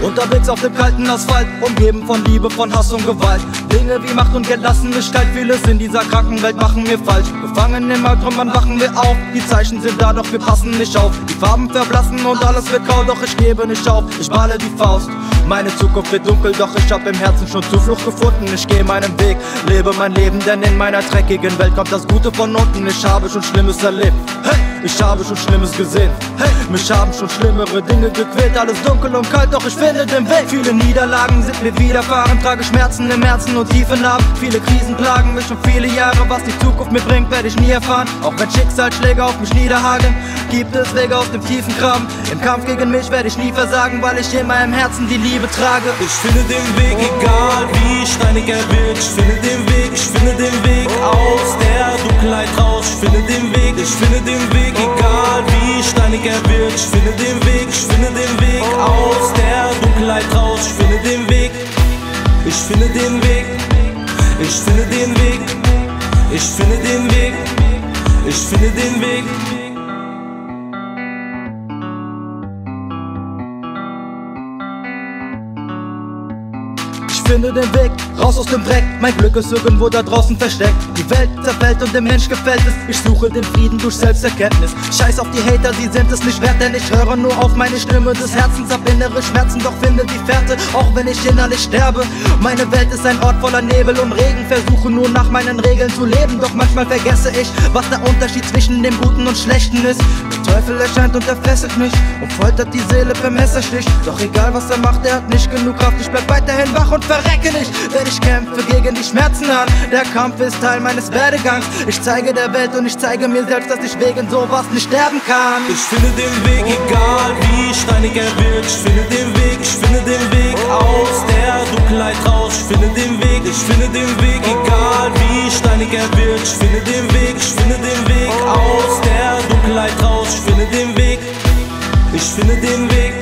Unterwegs auf dem kalten Asphalt, umgeben von Liebe, von Hass und Gewalt. Dinge wie Macht und Gelassenheit, vieles in dieser kranken Welt machen wir falsch. Gefangen im Albtraum, wann wachen wir auf? Die Zeichen sind da, doch wir passen nicht auf. Die Farben verblassen und alles wird grau, doch ich gebe nicht auf. Ich balle die Faust. Meine Zukunft wird dunkel, doch ich hab im Herzen schon Zuflucht gefunden. Ich geh meinen Weg, lebe mein Leben, denn in meiner dreckigen Welt kommt das Gute von unten. Ich habe schon Schlimmes erlebt, hey, ich habe schon Schlimmes gesehen, hey, mich haben schon schlimmere Dinge gequält. Alles dunkel und kalt, doch ich finde den Weg. Viele Niederlagen sind mir widerfahren, trage Schmerzen im Herzen und tiefe Narben. Viele Krisen plagen mich schon viele Jahre, was die Zukunft mir bringt, werde ich nie erfahren. Auch wenn Schicksalsschläge auf mich niederhageln, gibt es Wege aus dem tiefen Graben. Im Kampf gegen mich werde ich nie versagen, weil ich in meinem Herzen die Liebe trage. Ich finde den Weg, egal wie steinig er wird. Ich finde den Weg, ich finde den Weg aus der Dunkelheit raus. Ich finde den Weg, ich finde den Weg, egal wie steinig er wird. Ich finde den Weg, ich finde den Weg aus der Dunkelheit raus. Ich finde den Weg, ich finde den Weg, ich finde den Weg, ich finde den Weg, ich finde den Weg. Ich finde den Weg, raus aus dem Dreck. Mein Glück ist irgendwo da draußen versteckt. Die Welt zerfällt und dem Mensch gefällt es. Ich suche den Frieden durch Selbsterkenntnis. Scheiß auf die Hater, die sind es nicht wert, denn ich höre nur auf meine Stimme des Herzens. Hab innere Schmerzen, doch finde die Fährte, auch wenn ich innerlich sterbe. Meine Welt ist ein Ort voller Nebel und Regen. Versuche nur nach meinen Regeln zu leben, doch manchmal vergesse ich, was der Unterschied zwischen dem Guten und Schlechten ist. Der Teufel erscheint und er fesselt mich und foltert die Seele per Messerstich. Doch egal was er macht, er hat nicht genug Kraft. Ich bleib weiterhin wach und verrecke nicht, denn ich kämpfe gegen die Schmerzen an. Der Kampf ist Teil meines Werdegangs. Ich zeige der Welt und ich zeige mir selbst, dass ich wegen sowas nicht sterben kann. Ich finde den Weg, egal wie steinig er wird. Ich finde den Weg, ich finde den Weg aus der Dunkelheit raus. Ich finde den Weg, ich finde den Weg, egal wie steinig er wird. Ich finde den Weg, ich finde den Weg aus der Dunkelheit raus. Ich finde den Weg, ich finde den Weg,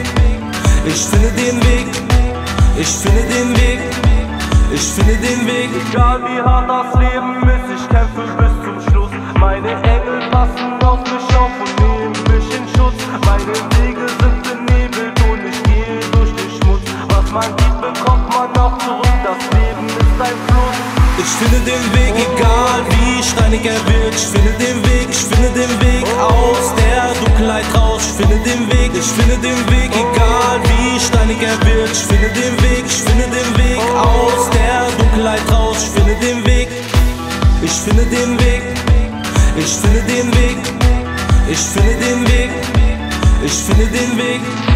ich finde den Weg. Ich finde den Weg, ich finde den Weg. Egal wie hart das Leben ist, ich kämpfe bis zum Schluss. Meine Engel passen auf mich auf und nehmen mich in Schutz. Meine Wege sind benebelt und ich gehe durch den Schmutz. Was man gibt, bekommt man auch zurück, das Leben ist ein Fluss. Ich finde den Weg, egal wie steinig er wird. Ich finde den Weg, ich finde den Weg aus der Dunkelheit raus. Ich finde den Weg, ich finde den Weg, egal wie steinig er wird. Ich finde den Weg, ich finde den Weg aus der Dunkelheit raus. Ich finde den Weg, ich finde den Weg, ich finde den Weg, ich finde den Weg, ich finde den Weg.